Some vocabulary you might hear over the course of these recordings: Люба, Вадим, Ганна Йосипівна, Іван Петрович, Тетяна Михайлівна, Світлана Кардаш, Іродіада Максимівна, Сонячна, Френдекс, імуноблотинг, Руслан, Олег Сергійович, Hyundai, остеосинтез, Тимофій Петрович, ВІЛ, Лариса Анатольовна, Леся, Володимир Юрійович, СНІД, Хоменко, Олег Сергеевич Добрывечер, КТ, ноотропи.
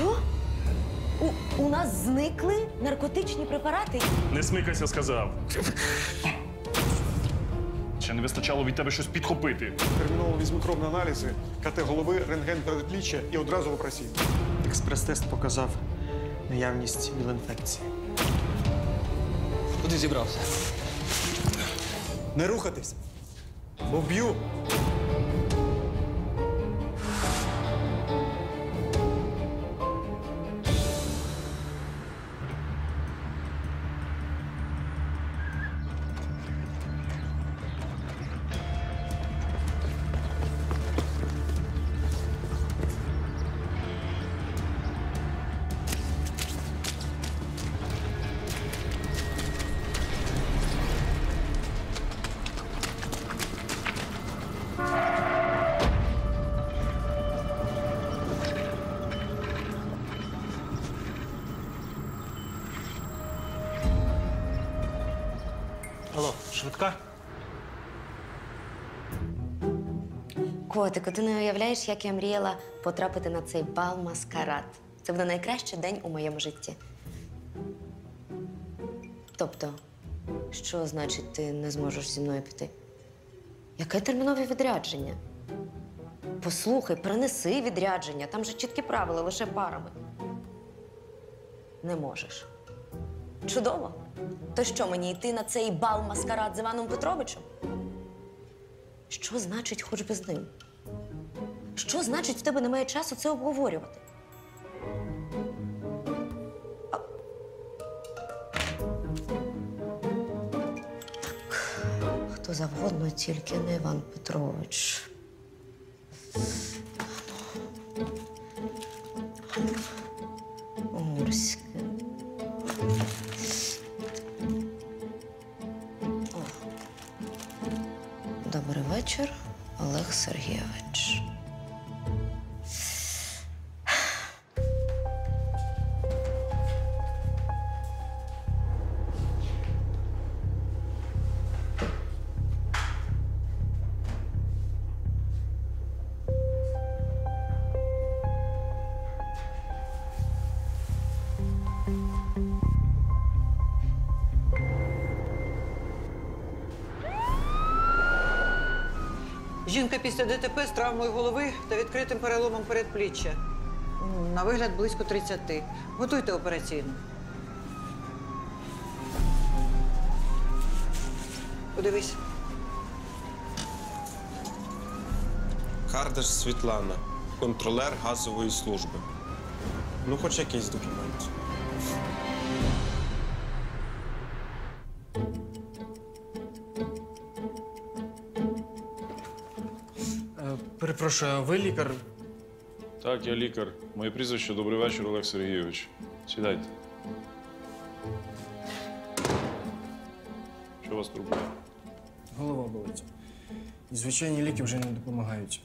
Що? У нас зникли наркотичні препарати? Не смикайся, сказав. Чи не вистачало від тебе щось підхопити? Терміново візьми кровні аналізи, КТ голови, рентген передпліччя і одразу в операцію. Експрес-тест показав наявність віл-інфекції. Куди зібрався? Не рухатись, бо б'ю. Швидка? Котику, ти не уявляєш, як я мріяла потрапити на цей бал-маскарад. Це буде найкращий день у моєму житті. Тобто, що значить, ти не зможеш зі мною піти? Яке термінове відрядження? Послухай, принеси відрядження. Там же чіткі правила, лише парами. Не можеш. Чудово. То що, мені йти на цей бал-маскарад з Іваном Петровичем? Що значить хоч би з ним? Що значить в тебе немає часу це обговорювати? Так, хто завгодно, тільки не Іван Петрович. Уморський. Добрий вечір, Олег Сергійович. Жінка після ДТП з травмою голови та відкритим переломом передпліччя. На вигляд близько 30. Готуйте операційну. Подивись. Кардаш Світлана, контролер газової служби. Ну, хоч якийсь документ. Перепрошую, а ви лікар? Так, я лікар. Моє прізвище «Добрий вечір, Олег Сергійович». Сідайте. Що у вас турбує? Голова болить. І звичайні ліки вже не допомагають.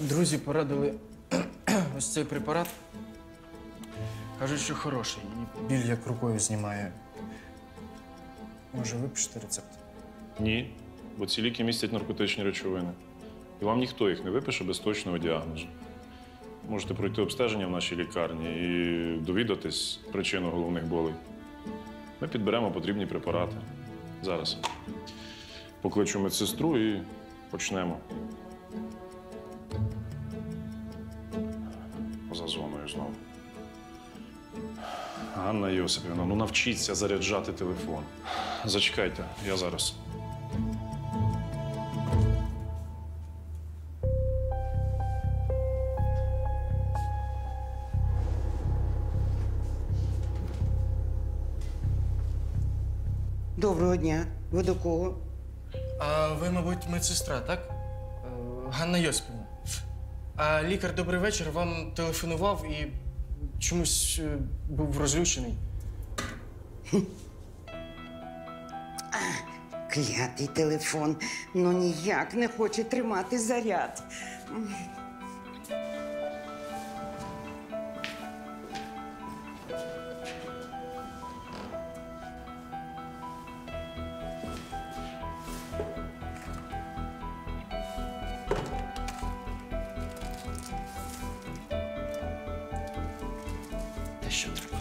Друзі порадили ось цей препарат. Кажуть, що хороший. І біль як рукою знімає. Може, ви пишете рецепт? Ні, бо ці ліки містять наркотичні речовини. І вам ніхто їх не випише без точного діагнозу. Можете пройти обстеження в нашій лікарні і довідатись причину головних болей. Ми підберемо потрібні препарати. Зараз. Покличу медсестру і почнемо. За дзвоною знову. Ганна Йосипівна, ну навчіться заряджати телефон. Зачекайте, я зараз. Доброго дня. Ви до кого? А ви, мабуть, медсестра, так? Ганна Йосипівна. А лікар «Добрий вечір» вам телефонував і чомусь був розлючений. Клятий телефон. Ну ніяк не хоче тримати заряд. що треба.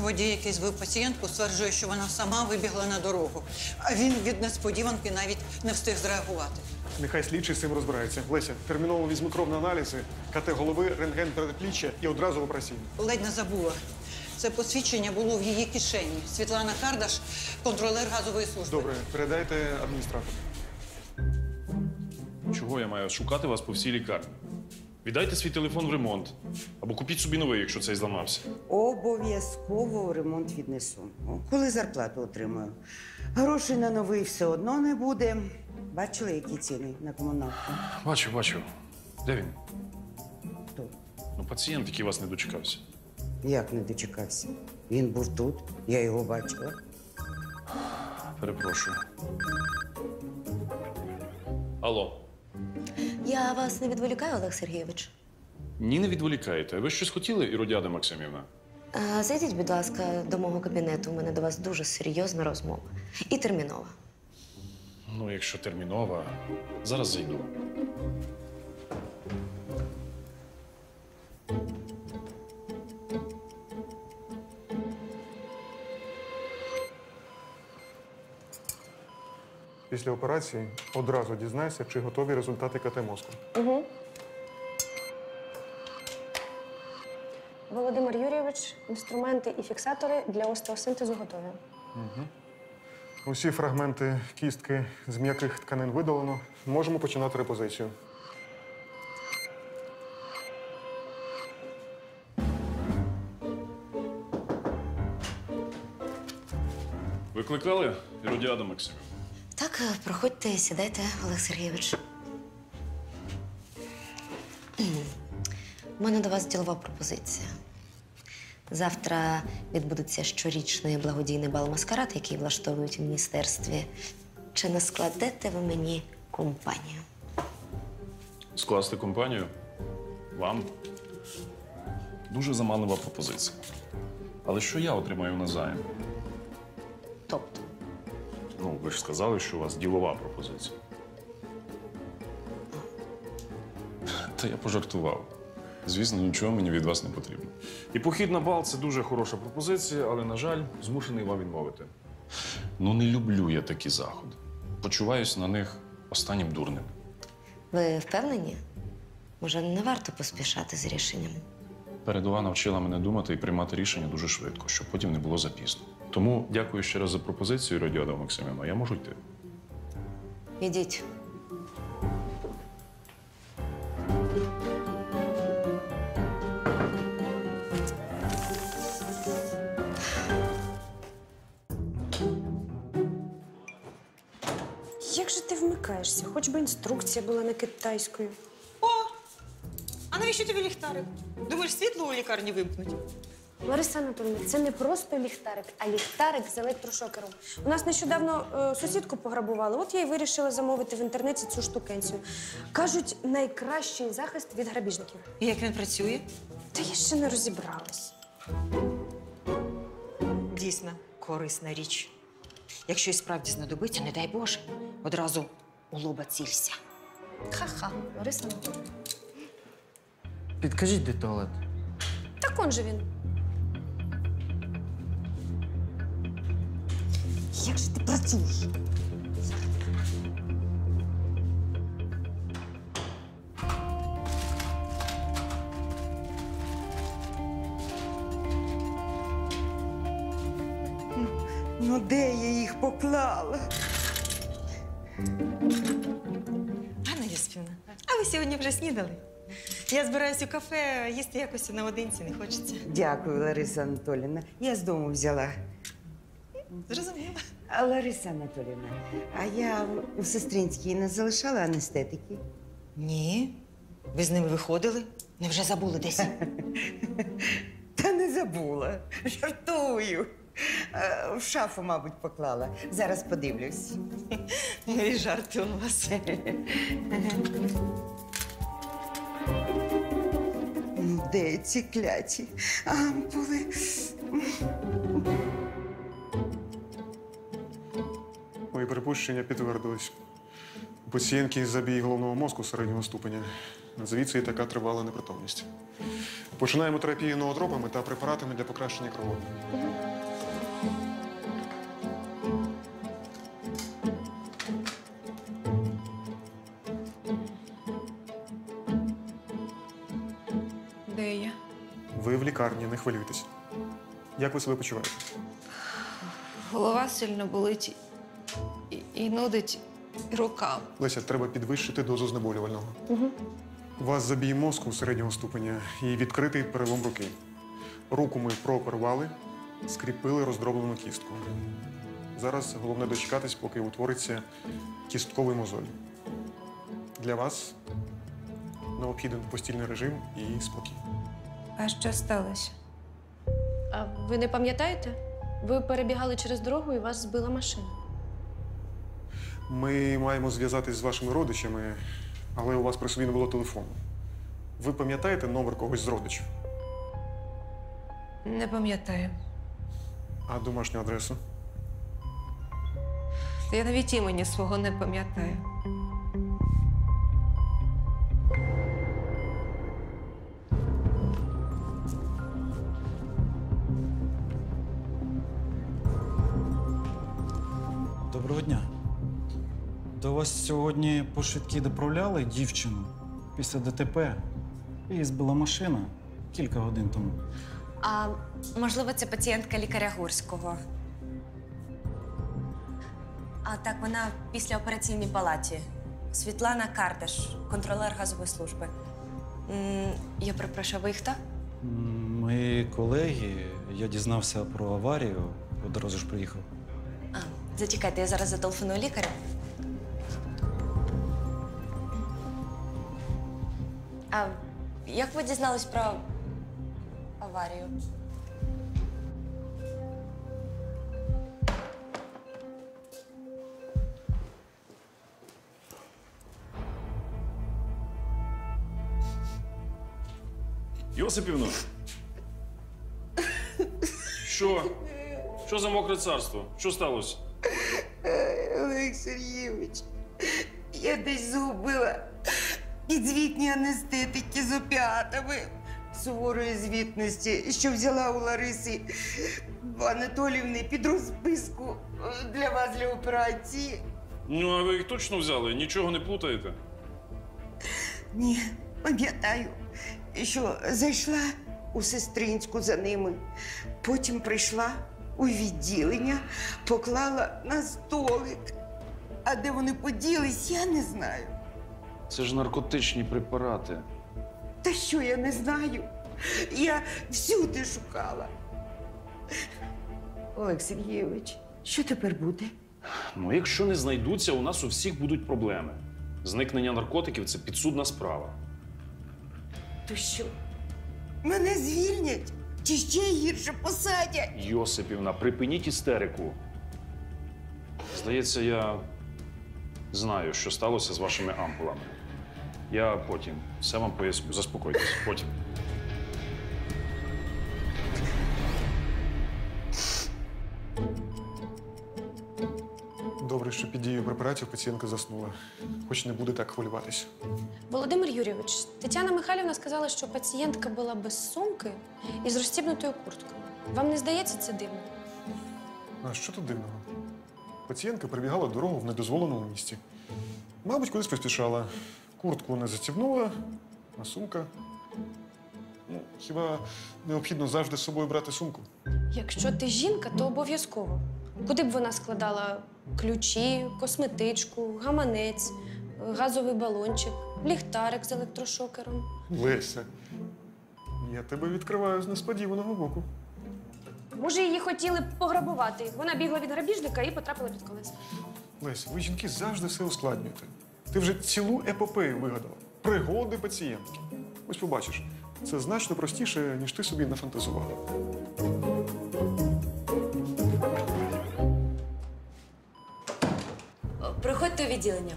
Водій, який збив пацієнтку, стверджує, що вона сама вибігла на дорогу. А він від несподіванки навіть не встиг зреагувати. Нехай слідчий з цим розбирається. Леся, терміново візьми кров на аналізи, КТ голови, рентген передпліччя і одразу в операційну. Ледь не забула. Це посвідчення було в її кишені. Світлана Кардаш, контролер газової служби. Добре, передайте адміністратору. Чого я маю шукати вас по всій лікарні? Віддайте свій телефон в ремонт. Або купіть собі новий, якщо цей зламався. Обов'язково ремонт віднесу. Коли зарплату отримаю. Грошей на новий все одно не буде. Бачили, які ціни на комуналку? Бачу, бачу. Де він? Хто? Ну, пацієнт, який вас не дочекався. Як не дочекався? Він був тут, я його бачила. Перепрошую. Алло. Я вас не відволікаю, Олег Сергійович? Ні, не відволікаєте. Ви щось хотіли, Іродіада Максимівна? Зайдіть, будь ласка, до мого кабінету. У мене до вас дуже серйозна розмова. І термінова. Ну, якщо термінова, зараз зайду. Після операції одразу дізнайся, чи готові результати КТ мозку. Угу. Володимир Юрійович, інструменти і фіксатори для остеосинтезу готові. Угу. Усі фрагменти кістки з м'яких тканин видалено. Можемо починати репозицію. Викликали, Іродіада Максимівна? Так, проходьте, сідайте, Олег Сергійович. У мене до вас ділова пропозиція. Завтра відбудеться щорічний благодійний бал-маскарад, який влаштовують у міністерстві. Чи не складете ви мені компанію? Скласти компанію? Вам? Дуже заманлива пропозиція. Але що я отримаю назаєм? Тобто? Ну, ви ж сказали, що у вас ділова пропозиція. Та я пожартував. Звісно, нічого мені від вас не потрібно. І похід на бал – це дуже хороша пропозиція, але, на жаль, змушений вам відмовити. Ну, не люблю я такі заходи. Почуваюся на них останнім дурним. Ви впевнені? Може, не варто поспішати з рішенням? Передова навчила мене думати і приймати рішення дуже швидко, щоб потім не було запізно. Тому дякую ще раз за пропозицію, Іродіада Максимівна. Я можу йти. Ідіть. Як же ти вмикаєшся? Хоч би інструкція була не китайською. О! А навіщо тобі ліхтарик? Думаєш, світло у лікарні вимкнуть? Лариса Анатольовна, це не просто ліхтарик, а ліхтарик з електрошокером. У нас нещодавно сусідку пограбували, от я й вирішила замовити в інтернеті цю штукенцію. Кажуть, найкращий захист від грабіжників. І як він працює? Та я ще не розібралась. Дійсно, корисна річ. Якщо і справді знадобиться, не дай Боже, одразу у лоба цілься. Ха-ха, Лариса Анатольовна. Підкажіть, де туалет? Так он же він. Як же ти працюєш? Ну, де я їх поклала? Ганна Йосипівна, а ви сьогодні вже снідали? Я збираюсь у кафе, їсти якось наодинці не хочеться. Дякую, Лариса Анатоліївна. Я з дому взяла. Зрозуміло. Лариса Анатоліївна, а я у сестринській не залишала анестетики? Ні. Ви з ними виходили? Невже забули десь? Та не забула. Жартую. В шафу, мабуть, поклала. Зараз подивлюсь. Ну і жарти у вас. Ну, де ці кляті ампули? припущення підтвердились. У пацієнтки забій головного мозку середнього ступеня. Звідси і така тривала непритомність. Починаємо терапію ноотропами та препаратами для покращення кровообміну. Де я? Ви в лікарні, не хвилюйтесь. Як ви себе почуваєте? Голова сильно болить і нудить. Рука. Леся, треба підвищити дозу знеболювального. Угу. У вас забій мозку середнього ступеня і відкритий перелом руки. Руку ми прооперували, скріпили роздроблену кістку. Зараз головне дочекатись, поки утвориться кістковий мозоль. Для вас необхіден постільний режим і спокій. А що сталося? А ви не пам'ятаєте? Ви перебігали через дорогу і вас збила машина. Ми маємо зв'язатись з вашими родичами, але у вас при собі не було телефону. Ви пам'ятаєте номер когось з родичів? Не пам'ятаю. А домашню адресу? Я навіть імені свого не пам'ятаю. Доброго дня. До вас сьогодні по швидкій доправляли дівчину після ДТП. Її збила машина кілька годин тому. А можливо, це пацієнтка лікаря Гурського. А так, вона в післяопераційній палаті. Світлана Кардаш, контролер газової служби. Я перепрошую, ви хто? Мої колеги. Я дізнався про аварію, одразу ж приїхав. Зачекайте, я зараз зателефоную лікарю. А як ви дізнались про аварію? Йосипівно! Що? Що за мокре царство? Що сталося? Олег Сергійович, я десь загубила підзвітні анестетики з опіатами суворої звітності, що взяла у Лариси Анатолівни під розписку для вас, для операції. Ну, а ви їх точно взяли? Нічого не плутаєте? Ні, пам'ятаю, що зайшла у сестринську за ними, потім прийшла у відділення, поклала на столик. А де вони поділись, я не знаю. Це ж наркотичні препарати. Та що я не знаю? Я всюди шукала. Олег Сергійович, що тепер буде? Ну, якщо не знайдуться, у нас у всіх будуть проблеми. Зникнення наркотиків – це підсудна справа. То що? Мене звільнять? Чи ще гірше посадять? Йосипівна, припиніть істерику. Здається, я знаю, що сталося з вашими ампулами. Я потім все вам поясню. Заспокойтесь. Потім. Добре, що під дією препаратів пацієнтка заснула. Хоч не буде так хвилюватись. Володимир Юрійович, Тетяна Михайлівна сказала, що пацієнтка була без сумки і з розстібнутою курткою. Вам не здається це дивно? А що тут дивного? Пацієнтка перебігала дорогу в недозволеному місці. Мабуть, кудись поспішала. Куртку не застібнула, а сумка. Ну, хіба необхідно завжди з собою брати сумку? Якщо ти жінка, то обов'язково. Куди б вона складала ключі, косметичку, гаманець, газовий балончик, ліхтарик з електрошокером? Леся, я тебе відкриваю з несподіваного боку. Може, її хотіли пограбувати. Вона бігла від грабіжника і потрапила під колеса. Леся, ви, жінки, завжди все ускладнюєте. Ти вже цілу епопею вигадала. Пригоди пацієнтки. Ось побачиш, це значно простіше, ніж ти собі нафантазувала. Проходьте у відділення.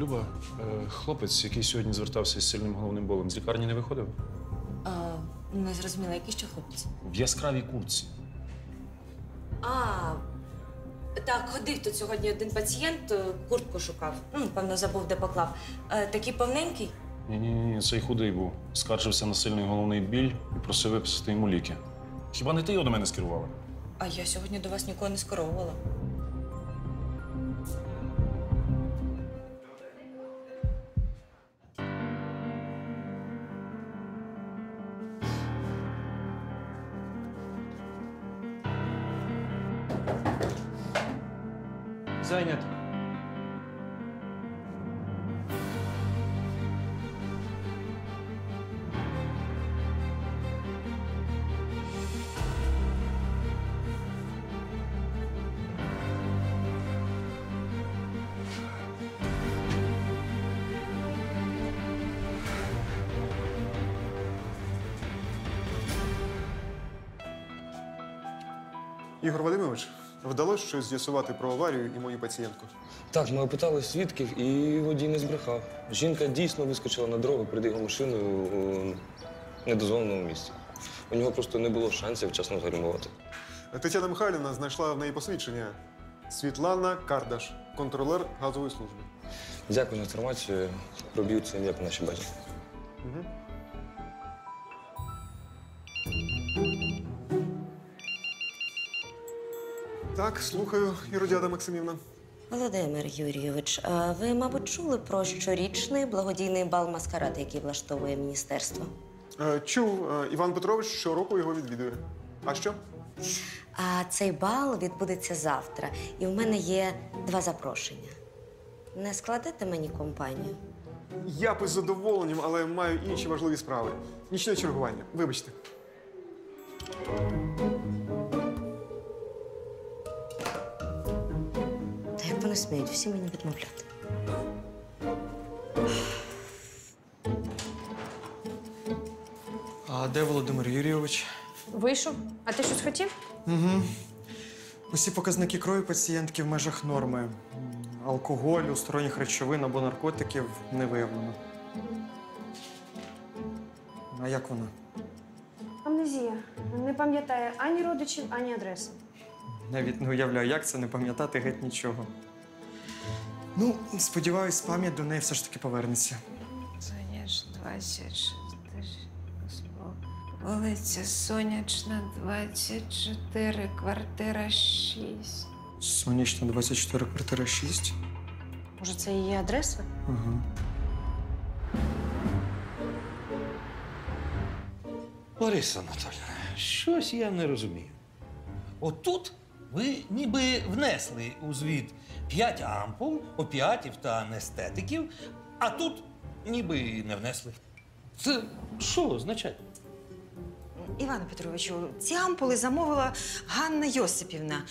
Люба, хлопець, який сьогодні звертався з сильним головним болем, з лікарні не виходив? Не зрозуміла, який ще хлопець? В яскравій куртці. Так, ходив тут сьогодні один пацієнт, куртку шукав. Ну, певно, забув, де поклав. Такий повненький? Ні, цей худий був. Скаржився на сильний головний біль і просив виписати йому ліки. Хіба не ти його до мене скерувала? А я сьогодні до вас нікого не скеровувала. Занято. Ігор Вадимович, вдалося щось з'ясувати про аварію і мою пацієнтку? Так, ми опитали свідків, і водій не збрехав. Жінка дійсно вискочила на дорогу перед його машиною у недозволеному місці. У нього просто не було шансів вчасно загальмувати. Тетяна Михайлівна знайшла в неї посвідчення. Світлана Кардаш, контролер газової служби. Дякую за інформацію. Проб'ю це ім'я по нашій базі. Угу. Так, слухаю, Іродіада Максимівна. Володимир Юрійович, а ви, мабуть, чули про щорічний благодійний бал-маскарад, який влаштовує міністерство? Чув. Іван Петрович щороку його відвідує. А що? Цей бал відбудеться завтра. І в мене є 2 запрошення. Не складете мені компанію? Я б із задоволенням, але маю інші важливі справи. Нічне чергування. Вибачте. Не сміють, всі мені відмовляти. А де Володимир Юрійович? Вийшов. А ти щось хотів? Угу. Усі показники крові пацієнтки в межах норми. Алкоголю, сторонніх речовин або наркотиків не виявлено. А як вона? Амнезія. Не пам'ятає ані родичів, ані адреси. Навіть не уявляю, як це не пам'ятати геть нічого. Ну, сподіваюсь, пам'ять до неї все ж таки повернеться. Сонячна, 26. Вулиця Сонячна, 24, квартира 6. Сонячна, 24, квартира 6? Може, це її адреса? Ага. Лариса Анатольовна, щось я не розумію. Отут ви ніби внесли у звіт 5 ампул, опіатів та анестетиків, а тут ніби не внесли. Це що означає? Іване Петровичу, ці ампули замовила Ганна Йосипівна,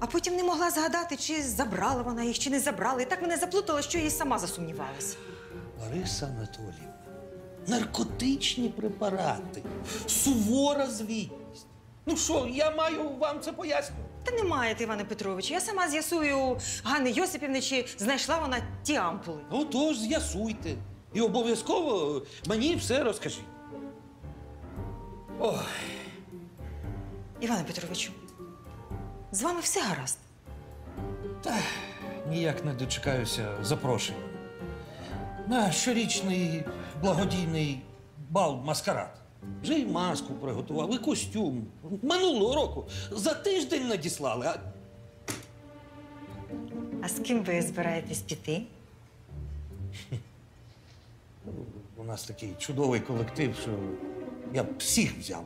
а потім не могла згадати, чи забрала вона їх, чи не забрала. І так мене заплутала, що я і сама засумнівалася. Лариса Анатоліївна, наркотичні препарати, сувора звітність. Ну що, я маю вам це пояснювати? Та не маєте, Іване Петровичу. Я сама з'ясую Ганни Йосипівни, чи знайшла вона ті ампули. Отож, з'ясуйте. І обов'язково мені все розкажіть. Ой. Іване Петровичу, з вами все гаразд? Та ніяк не дочекаюся запрошення на щорічний благодійний бал-маскарад. Вже й маску приготував, і костюм. Минулого року за тиждень надіслали, а… А з ким ви збираєтесь піти? У нас такий чудовий колектив, що я б всіх взяв.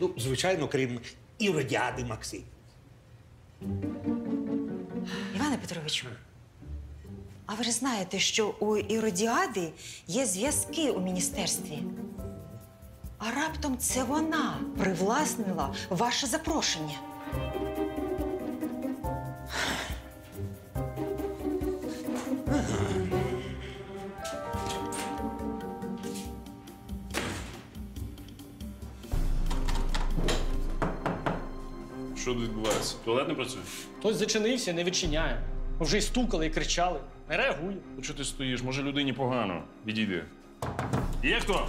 Ну, звичайно, крім Іродіади Максимівни. Іване Петровичу, а ви ж знаєте, що у Іродіади є зв'язки у міністерстві? А раптом це вона привласнила ваше запрошення. Що тут відбувається? Туалет не працює? Хтось зачинився, не відчиняє. Ми вже й стукали, і кричали. Не реагує. Ну, чого ти стоїш? Може, людині погано. Відійди. Є хто?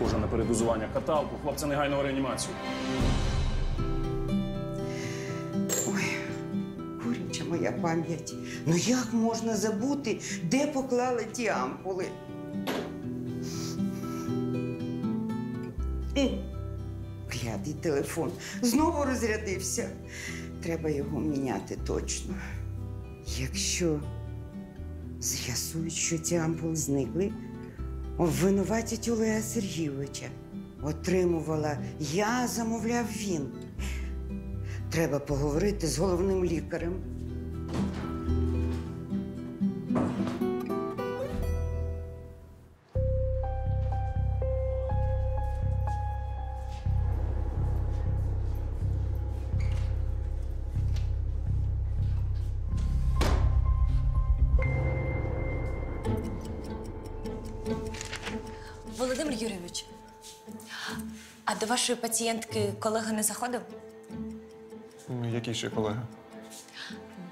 схоже на передозування. Каталку, хлопця негайно в реанімацію. Ой, куряча моя пам'ять. Ну як можна забути, де поклали ті ампули? Глядий телефон. Знову розрядився. Треба його міняти точно. Якщо з'ясують, що ці ампули зникли, обвинуватять Олега Сергійовича. Отримувала я, замовляв він. Треба поговорити з головним лікарем. Володимир Юрійович, а до вашої пацієнтки колега не заходив? Який ще колега?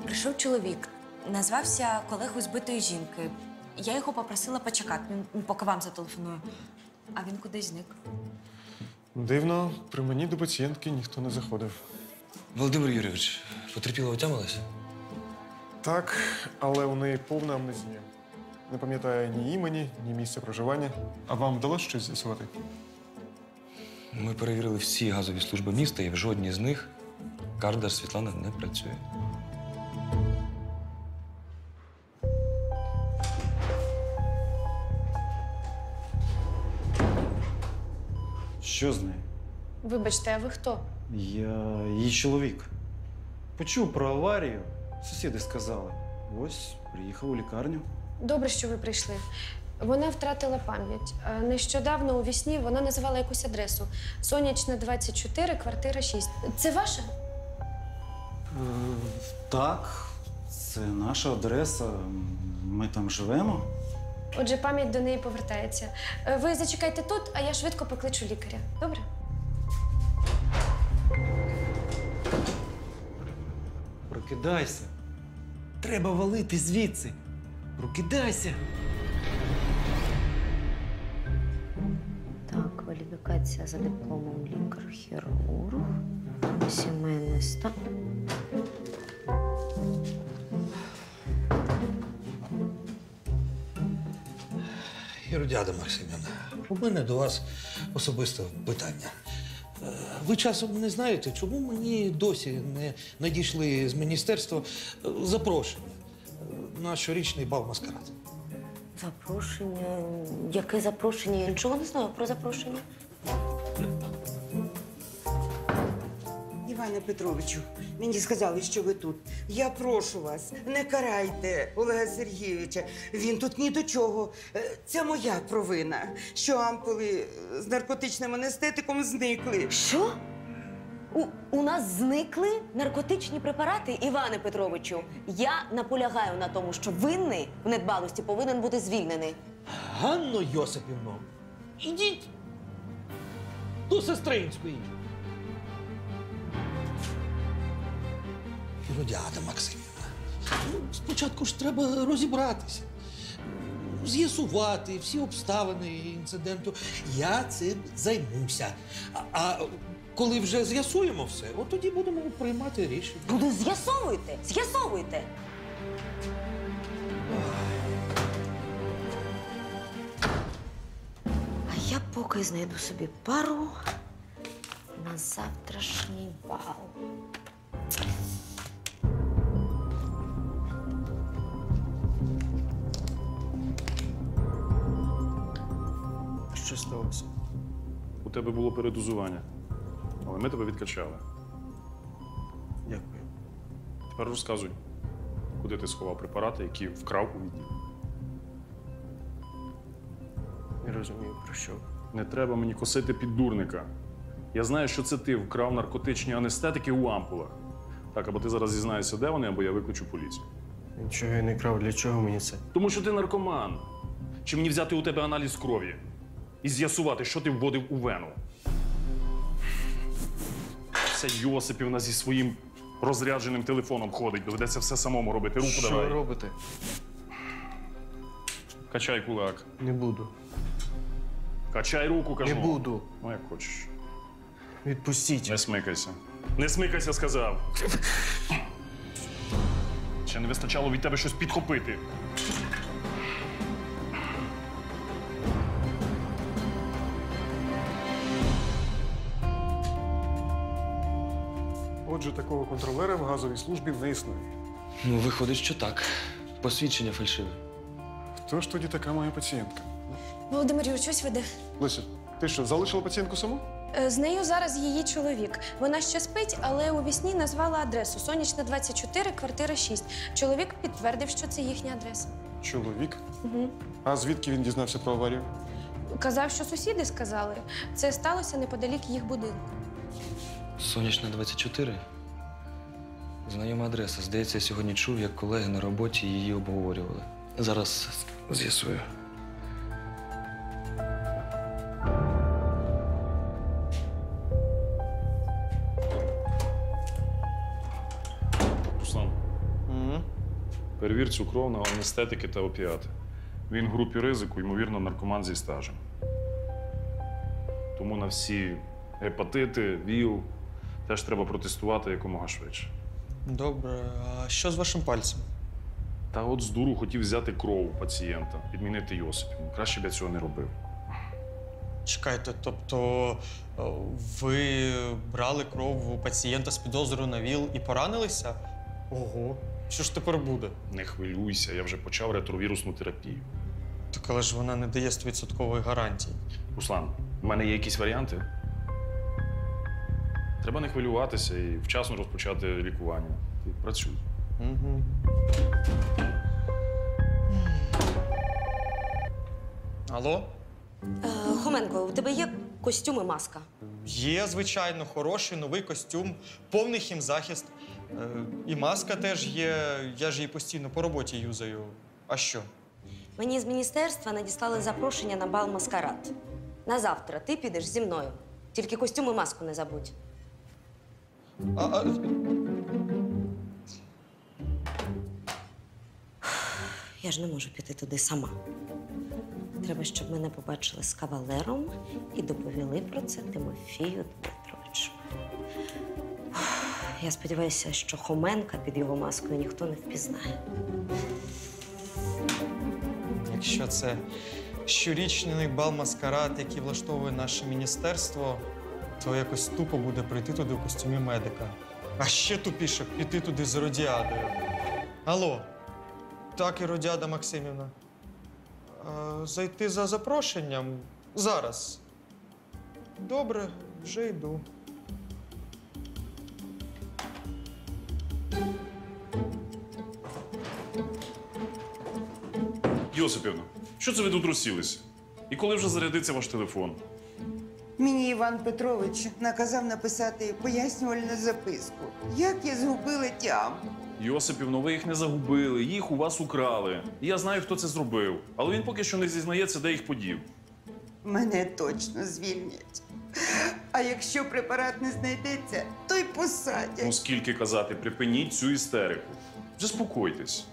Прийшов чоловік, назвався колегою збитої жінки. Я його попросила почекати, поки вам зателефоную. А він кудись зник. Дивно, при мені до пацієнтки ніхто не заходив. Володимир Юрійович, потерпіла отямилася? Так, але у неї повна амнезія. Не пам'ятає ні імені, ні місця проживання. А вам вдалося щось з'ясувати? Ми перевірили всі газові служби міста, і в жодній з них Кардаш Світлана не працює. Що з нею? Вибачте, а ви хто? Я її чоловік. Почув про аварію, сусіди сказали. Ось, приїхав у лікарню. Добре, що ви прийшли. Вона втратила пам'ять. Нещодавно у вісні вона називала якусь адресу. Сонячна, 24, квартира 6. Це ваша? Так, це наша адреса. Ми там живемо. Отже, пам'ять до неї повертається. Ви зачекайте тут, а я швидко покличу лікаря. Добре? Прокидайся. Треба валити звідси. Прокидайся! Так, кваліфікація за дипломом лікар-хірург, сімейний стан. Іродіада Максимівна, у мене до вас особисте питання. Ви часом не знаєте, чому мені досі не надійшли з міністерства запрошення на щорічний бал-маскарад? Запрошення? Яке запрошення? Я нічого не знаю про запрошення. Іване Петровичу, мені сказали, що ви тут. Я прошу вас, не карайте Олега Сергійовича. Він тут ні до чого. Це моя провина, що ампули з наркотичним анестетиком зникли. Що? У нас зникли наркотичні препарати, Іване Петровичу. Я наполягаю на тому, що винний в недбалості повинен бути звільнений. Ганно Йосипівно, ідіть до сестринської. Іродіада Максимівна, спочатку ж треба розібратися, з'ясувати всі обставини інциденту. Я цим займуся. Коли вже з'ясуємо все, от тоді будемо приймати рішення. Буде з'ясовуйте, з'ясовуйте. А я поки знайду собі пару на завтрашній бал. Що сталося? У тебе було передозування. Але ми тебе відкачали. Дякую. Тепер розказуй, куди ти сховав препарати, які вкрав у відділі. Не розумію, про що. Не треба мені косити під дурника. Я знаю, що це ти вкрав наркотичні анестетики у ампулах. Так, або ти зараз зізнаєшся, де вони, або я викличу поліцію. Нічого я не крав. Для чого мені це? Тому що ти наркоман. Чи мені взяти у тебе аналіз крові і з'ясувати, що ти вводив у вену? Ця Йосипівна зі своїм розрядженим телефоном ходить. Доведеться все самому робити. Руку давай. Що робити? Качай кулак. Не буду. Качай руку, кажу. Не буду. Ну, як хочеш. Відпустіть. Не смикайся. Не смикайся, сказав. Ще не вистачало від тебе щось підхопити. Отже, такого контролера в газовій службі не існує. Ну, виходить, що так. Посвідчення фальшиве. Хто ж тоді така моя пацієнтка? Володимир Юрійович, щось веде. Леся, ти що, залишила пацієнтку саму? З нею зараз її чоловік. Вона ще спить, але у вісні назвала адресу. Сонячна, 24, квартира 6. Чоловік підтвердив, що це їхня адреса. Чоловік? Угу. А звідки він дізнався про аварію? Казав, що сусіди сказали. Це сталося неподалік їх будинку. Сонячна, 24? Знайома адреса. Здається, я сьогодні чув, як колеги на роботі її обговорювали. Зараз з'ясую. Руслан, перевір цю кров на анестетики та опіати. Він в групі ризику, ймовірно, наркоман зі стажем. Тому на всі гепатити, ВІЛ теж треба протестувати якомога швидше. Добре. А що з вашим пальцем? Та от з дуру хотів взяти кров у пацієнта, підмінити Йосипівну. Краще б я цього не робив. Чекайте, тобто ви брали кров у пацієнта з підозрою на ВІЛ і поранилися? Ого, що ж тепер буде? Не хвилюйся, я вже почав ретровірусну терапію. Так але ж вона не дає 100% гарантій. Руслан, в мене є якісь варіанти? Треба не хвилюватися і вчасно розпочати лікування. Ти працюй. Угу. Алло? Хоменко, у тебе є костюм і маска? Є, звичайно, хороший новий костюм, повний хімзахист. І маска теж є, я ж її постійно по роботі юзаю. А що? Мені з міністерства надіслали запрошення на бал маскарад. На завтра ти підеш зі мною. Тільки костюм і маску не забудь. Я ж не можу піти туди сама. Треба, щоб мене побачили з кавалером і доповіли про це Тимофію Петровичу. Я сподіваюся, що Хоменка під його маскою ніхто не впізнає. Якщо це щорічний бал-маскарад, який влаштовує наше міністерство, то якось тупо буде прийти туди в костюмі медика. А ще тупіше піти туди з Іродіадою. Алло? Так, Іродіада Максимівна. Зайти за запрошенням? Зараз. Добре, вже йду. Йосипівна, що це ви тут розсілися? І коли вже зарядиться ваш телефон? Мені Іван Петрович наказав написати пояснювальну записку. Як я згубила тям. Йосипівно, ви їх не загубили, їх у вас украли. І я знаю, хто це зробив. Але він поки що не зізнається, де їх подів. Мене точно звільнять. А якщо препарат не знайдеться, то й посадять. Ну скільки казати, припиніть цю істерику. Заспокойтесь.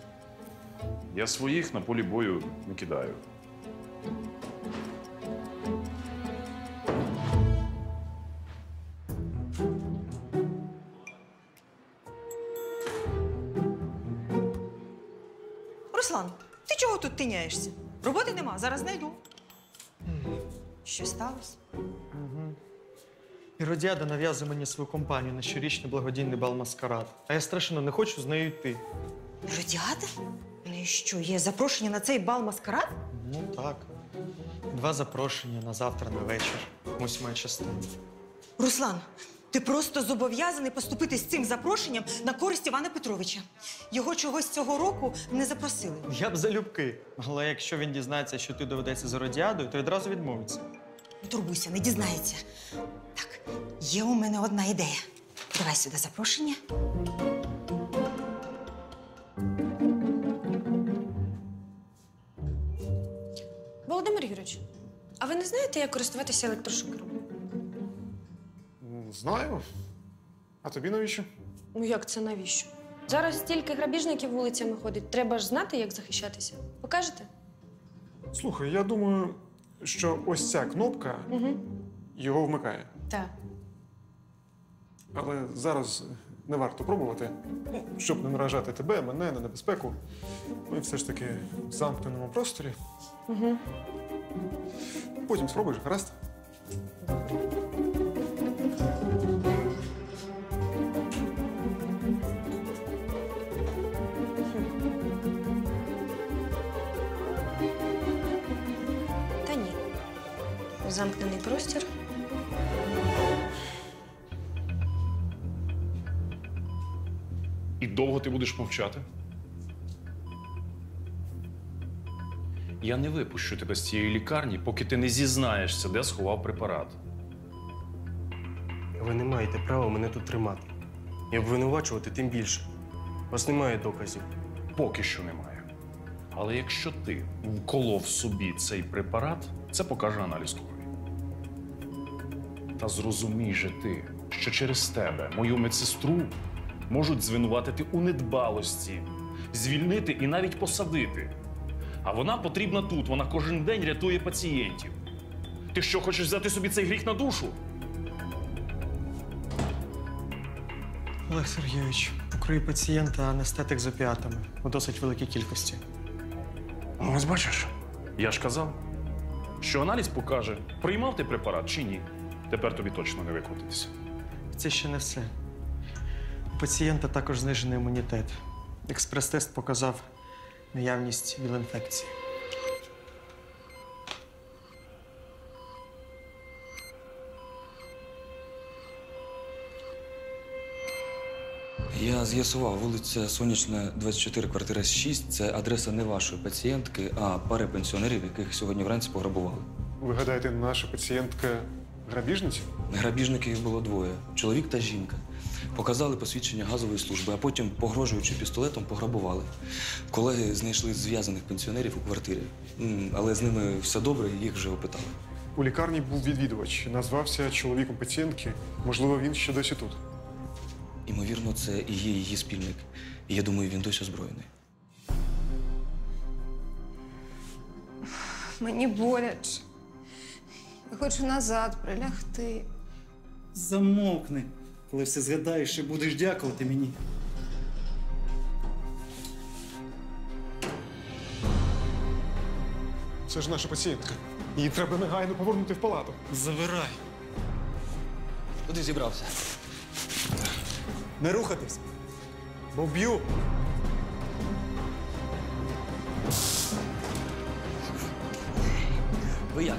Я своїх на полі бою не кидаю. Руслан, ти чого тут тиняєшся? Роботи нема, зараз знайду. Що сталося? Іродіада нав'язує мені свою компанію на щорічний благодійний бал-маскарад. А я страшенно не хочу з нею йти. Іродіада? У неї що, є запрошення на цей бал-маскарад? Ну так. 2 запрошення на завтра, на вечір. 8-ма частина. Руслан, ти просто зобов'язаний поступити з цим запрошенням на користь Івана Петровича. Його чогось цього року не запросили. Я б залюбки. Але якщо він дізнається, що ти доведешся з Іродіадою, то відразу відмовиться. Не турбуйся, не дізнається. Так, є у мене одна ідея. Давай сюди запрошення. Володимир Юрійович, а ви не знаєте, як користуватися електрошокером? Знаю. А тобі навіщо? Ну як це навіщо? Зараз стільки грабіжників вулицями ходить. Треба ж знати, як захищатися. Покажете? Слухай, я думаю, що ось ця кнопка його вмикає. Так. Але зараз не варто пробувати, щоб не наражати тебе, мене на небезпеку. Ми все ж таки в замкненому просторі. Угу. Потім спробуєш, гаразд? Та ні. Замкнений простір. І довго ти будеш мовчати? Я не випущу тебе з цієї лікарні, поки ти не зізнаєшся, де сховав препарат. Ви не маєте права мене тут тримати. І обвинувачувати тим більше. У вас немає доказів. Поки що немає. Але якщо ти вколов собі цей препарат, це покаже аналіз крові. Та зрозумій же ти, що через тебе, мою медсестру, можуть звинуватити у недбалості, звільнити і навіть посадити. А вона потрібна тут, вона кожен день рятує пацієнтів. Ти що, хочеш взяти собі цей гріх на душу? Олег Сергійович, покрий пацієнта анестетик з опіатами у досить великій кількості. Ну, ось бачиш. Я ж казав, що аналіз покаже, приймав ти препарат чи ні. Тепер тобі точно не викрутитися. Це ще не все. У пацієнта також знижений імунітет. Експрес-тест показав наявність ВІЛ-інфекції. Я з'ясував, вулиця Сонячна, 24, квартира 6. Це адреса не вашої пацієнтки, а пари пенсіонерів, яких сьогодні вранці пограбували. Ви гадаєте, наша пацієнтка грабіжниця? Грабіжників було двоє – чоловік та жінка. Показали посвідчення газової служби, а потім, погрожуючи пістолетом, пограбували. Колеги знайшли зв'язаних пенсіонерів у квартирі. Але з ними все добре, їх вже опитали. У лікарні був відвідувач. Назвався чоловіком пацієнтки. Можливо, він ще досі тут. Ймовірно, це і є її спільник. І я думаю, він досі озброєний. Мені боляче. Я хочу назад прилягти. Замовкни. Коли все згадаєш і будеш дякувати мені. Це ж наша пацієнтка. Її треба негайно повернути в палату. Завирай. Куди зібрався? Не рухатись, бо вб'ю. Ви як?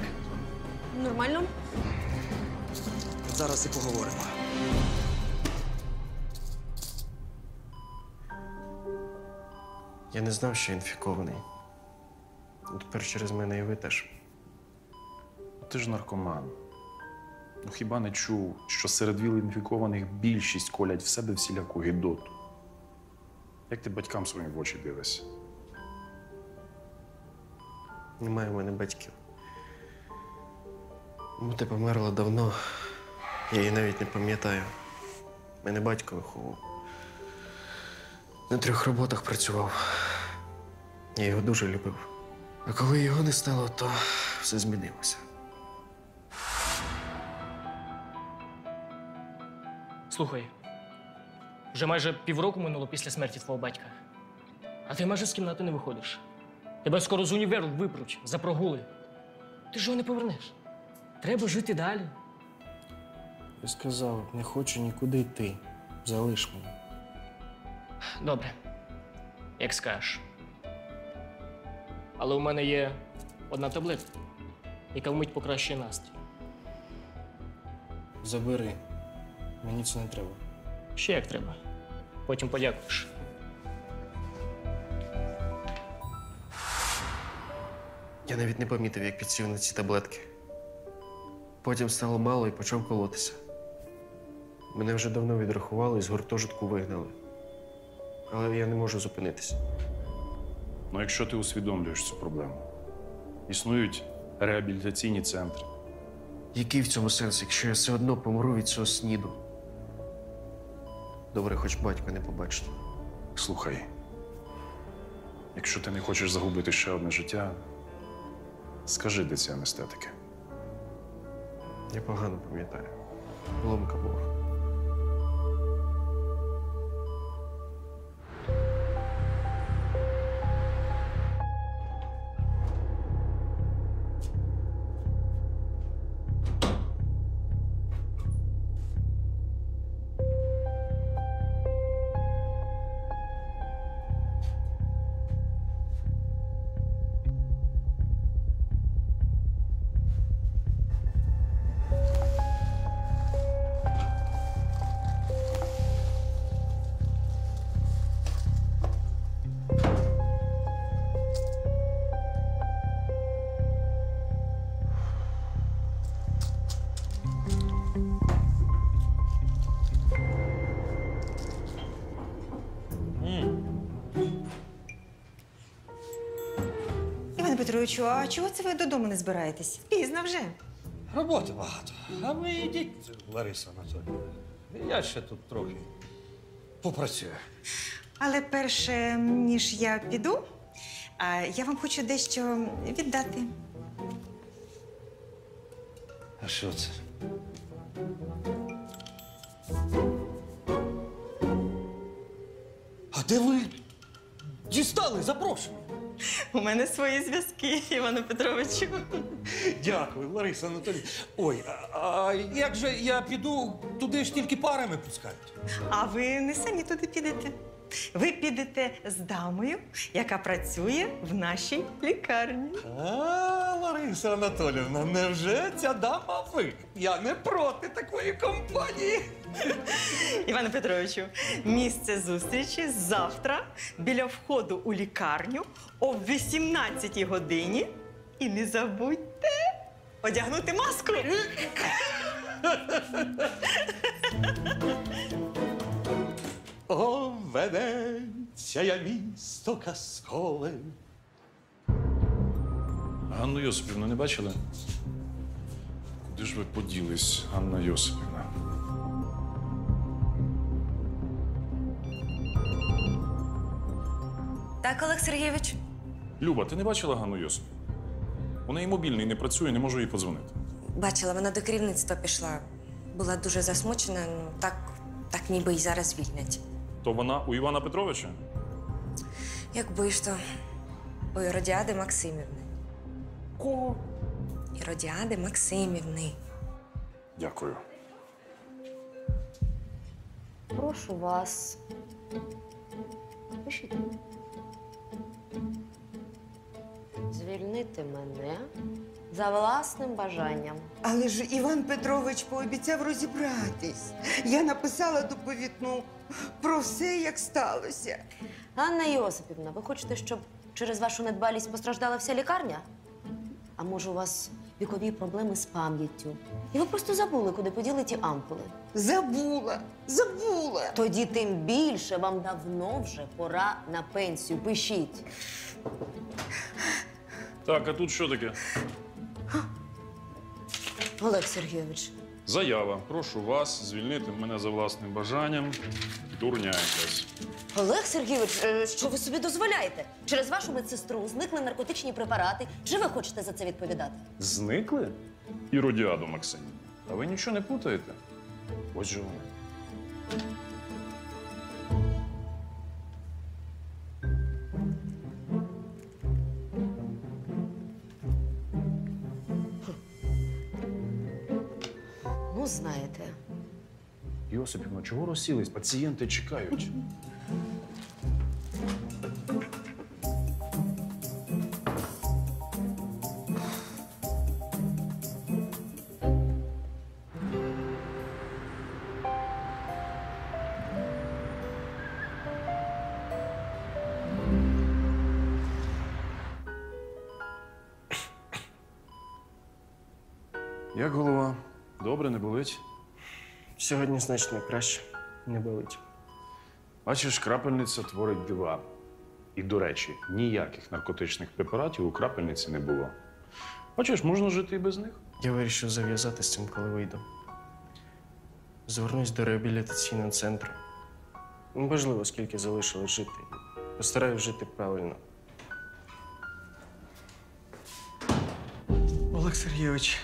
Нормально. Зараз і поговоримо. Я не знав, що інфікований. Тепер через мене і ви теж. Ти ж наркоман. Ну хіба не чув, що серед ВІЛ-інфікованих більшість колять в себе всіляку гидоту? Як ти батькам своїм в очі дивишся? Немає в мене батьків. Мати померла давно. Я її навіть не пам'ятаю. Мене батько виховував. На 3 роботах працював. Я його дуже любив. А коли його не стало, то все змінилося. Слухай, вже майже півроку минуло після смерті твого батька. А ти майже з кімнати не виходиш. Тебе скоро з універу випруть за прогули. Ти ж його не повернеш. Треба жити далі. Я сказав, не хочу нікуди йти. Залиш мене. Добре. Як скажеш. Але у мене є одна таблетка, яка вмить покращує настрій. Забери. Мені це не треба. Ще як треба. Потім подякуєш. Я навіть не помітив, як підсів на ці таблетки. Потім стало мало і почав колотися. Мене вже давно відрахували і з гуртожитку вигнали. Але я не можу зупинитися. Ну, якщо ти усвідомлюєш цю проблему, існують реабілітаційні центри. Який в цьому сенс, якщо я все одно помру від цього сніду? Добре, хоч батько не побачить. Слухай, якщо ти не хочеш загубити ще одне життя, Скажи, де ці анестетики? Я погано пам'ятаю. Ломка була. Петровичу, а чого це ви додому не збираєтесь? Пізно вже. Роботи багато. А ви йдіть, Лариса Анатольовна. Я ще тут трохи попрацюю. Але перше, ніж я піду, я вам хочу дещо віддати. А що це? А де ви дістали запрошення? У мене свої зв'язки, Івану Петровичу. Дякую, Лариса Анатолійовна. Ой, а як же я піду? Туди ж тільки парами пускають. А ви не самі туди підете. Ви підете з дамою, яка працює в нашій лікарні. А, Лариса Анатолійовна, невже ця дама ви? Я не проти такої компанії. Івану Петровичу, місце зустрічі завтра біля входу у лікарню о 18-й годині. І не забудьте одягнути маску. О, Венеція, місто казкове. Ганну Йосипівну не бачили? Куди ж ви поділись, Ганна Йосипівна? Так, Олег Сергійович. Люба, ти не бачила Ганну Йосипівну? У неї мобільний не працює, не можу їй подзвонити. Бачила, вона до керівництва пішла. Була дуже засмучена, ну так ніби й зараз звільнять. То вона у Івана Петровича? Якби ж то. У Іродіади Максимівни. Кого? Іродіади Максимівни. Дякую. Прошу вас. Пишіть. Звільнити мене за власним бажанням. Але ж Іван Петрович пообіцяв розібратись. Я написала доповідну про все, як сталося. Ганна Йосипівна, ви хочете, щоб через вашу недбалість постраждала вся лікарня? А може, у вас вікові проблеми з пам'яттю? І ви просто забули, куди поділи ті ампули? Забула! Тоді тим більше вам давно вже пора на пенсію. Пишіть. Так, а тут що таке? Олег Сергійович. Заява. Прошу вас звільнити мене за власним бажанням. Дурня якась. Олег Сергійович, що ви собі дозволяєте? Через вашу медсестру зникли наркотичні препарати. Чи ви хочете за це відповідати? Зникли? Іродіаду Максимівну. А ви нічого не плутаєте? Ось же вони. Знаєте. Йосипівно, чого розсілись? Пацієнти чекають. Як голова? Добре, не болить? Сьогодні значно краще. Не болить. Бачиш, крапельниця творить дива. І, до речі, ніяких наркотичних препаратів у крапельниці не було. Бачиш, можна жити і без них. Я вирішив зав'язати з цим, коли вийду. Звернусь до реабілітаційного центру. Неважливо, скільки залишилось жити. Постараюсь жити правильно. Олег Сергійович,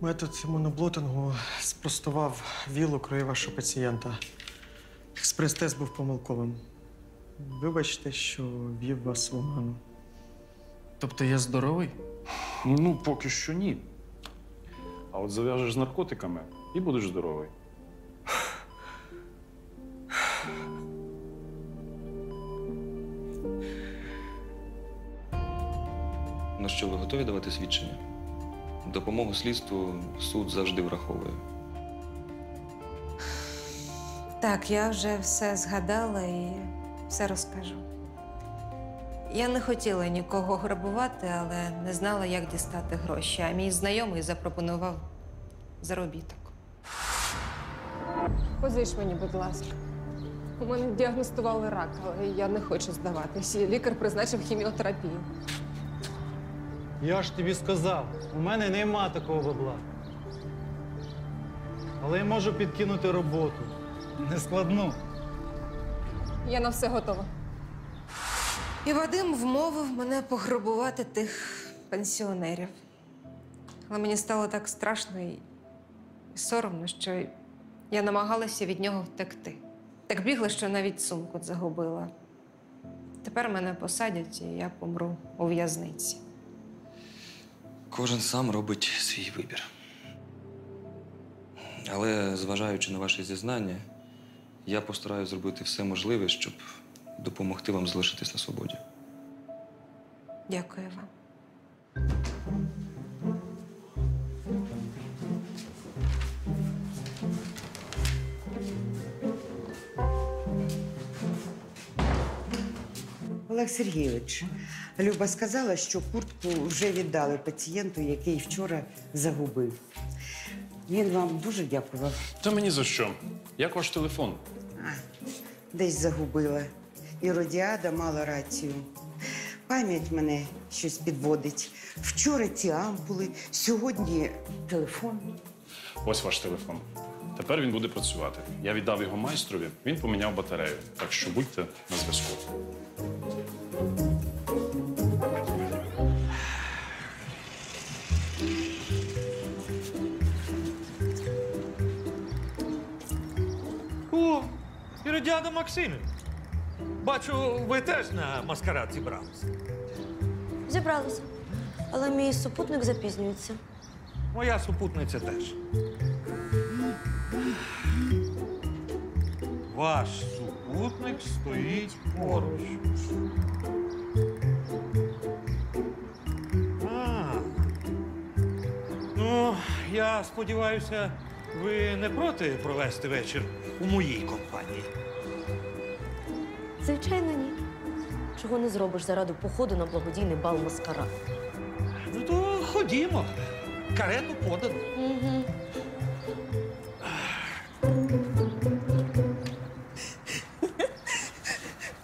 метод імуноблотингу спростував віл у крові вашого пацієнта. Експрес-тест був помилковим. Вибачте, що ввів вас в оману. Тобто я здоровий? Ну, поки що ні. А от зав'яжеш з наркотиками і будеш здоровий. Ну що, ви готові давати свідчення? Допомогу слідству суд завжди враховує. Так, я вже все згадала і все розкажу. Я не хотіла нікого грабувати, але не знала, як дістати гроші. А мій знайомий запропонував заробіток. Позич мені, будь ласка. У мене діагностували рак, але я не хочу здаватися. Лікар призначив хіміотерапію. Я ж тобі сказав, у мене нема такого бабла. Але я можу підкинути роботу. Нескладну. Я на все готова. І Вадим вмовив мене пограбувати тих пенсіонерів. Але мені стало так страшно і соромно, що я намагалася від нього втекти. Так бігла, що навіть сумку загубила. Тепер мене посадять, і я помру у в'язниці. Кожен сам робить свій вибір. Але, зважаючи на ваші зізнання, я постараюся зробити все можливе, щоб допомогти вам залишитись на свободі. Дякую вам. Олег Сергійович, Люба сказала, що куртку вже віддали пацієнту, який вчора загубив. Він вам дуже дякував. Та мені за що? Як ваш телефон? Десь загубила. Іродіада мала рацію. Пам'ять мене щось підводить. Вчора ці ампули, сьогодні телефон. Ось ваш телефон. Тепер він буде працювати. Я віддав його майстрові, він поміняв батарею. Так що будьте на зв'язку. О, Іродіада Максимівна. Бачу, ви теж на маскарад зібралися. Зібралися. Але мій супутник запізнюється. Моя супутниця теж. Ваш супутник стоїть поруч. Ну, я сподіваюся, ви не проти провести вечір у моїй компанії? Звичайно, ні. Чого не зробиш заради походу на благодійний бал маскарад? Ну, то ходімо. Карету подано. Угу.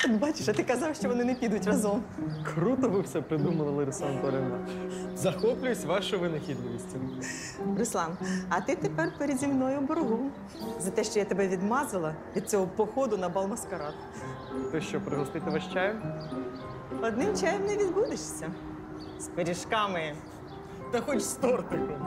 От бачиш, а ти казав, що вони не підуть разом. Круто ви все придумали, Лариса Анатольовна. Захоплююсь вашою винахідливістю. Руслан, а ти тепер переді мною боргу. За те, що я тебе відмазала від цього походу на бал маскарад. То що, пригостити вас чаєм? Одним чаєм не відбудешся. З пиріжками. Та хоч з тортиком.